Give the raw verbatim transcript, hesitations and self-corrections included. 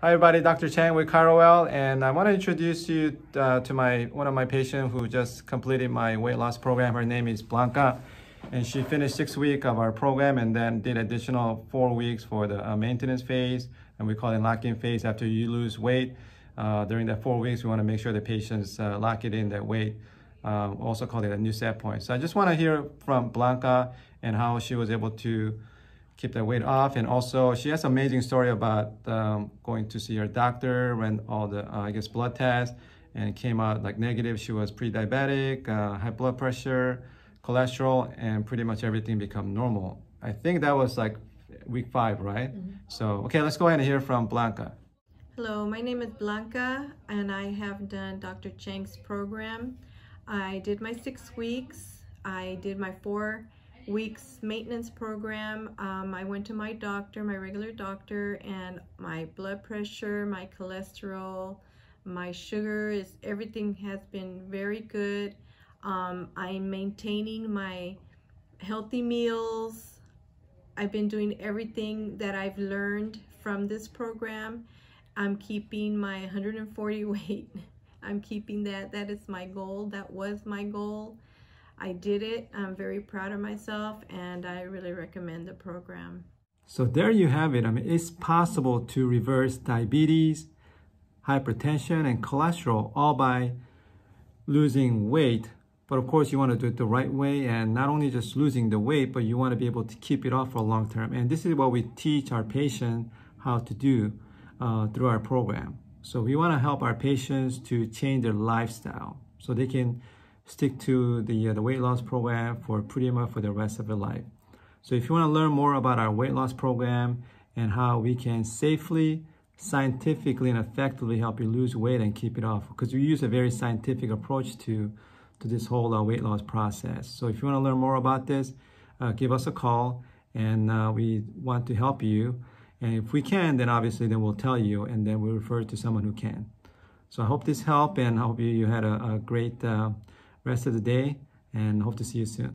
Hi everybody, Doctor Chang with ChiroWell, and I want to introduce you uh, to my one of my patients who just completed my weight loss program. Her name is Blanca, and she finished six weeks of our program and then did additional four weeks for the uh, maintenance phase, and we call it lock-in phase. After you lose weight, uh, during that four weeks, we want to make sure the patients uh, lock it in that weight. Uh, also call it a new set point. So I just want to hear from Blanca and how she was able to keep that weight off, and also she has an amazing story about um, going to see her doctor, ran all the uh, I guess blood tests, and came out like negative. She was pre-diabetic, uh, high blood pressure, cholesterol, and pretty much everything become normal. I think that was like week five, right? Mm-hmm. So okay, let's go ahead and hear from Blanca. Hello, my name is Blanca, and I have done Doctor Chang's program. I did my six weeks. I did my four weeks maintenance program. um, I went to my doctor, my regular doctor, and my blood pressure, my cholesterol, my sugar, is everything has been very good. um, I'm maintaining my healthy meals. I've been doing everything that I've learned from this program. I'm keeping my one hundred forty weight. I'm keeping that. That is my goal. That was my goal. I did it. I'm very proud of myself, and I really recommend the program. So there you have it. I mean, it's possible to reverse diabetes, hypertension, and cholesterol all by losing weight. But of course, you want to do it the right way, and not only just losing the weight, but you want to be able to keep it off for long term. And this is what we teach our patients how to do uh, through our program. So we want to help our patients to change their lifestyle so they can stick to the, uh, the weight loss program for pretty much for the rest of their life. So if you want to learn more about our weight loss program and how we can safely, scientifically, and effectively help you lose weight and keep it off, because we use a very scientific approach to, to this whole uh, weight loss process. So if you want to learn more about this, uh, give us a call, and uh, we want to help you. And if we can, then obviously then we'll tell you, and then we'll refer to someone who can. So I hope this helped, and I hope you, you had a, a great uh, rest of the day, and hope to see you soon.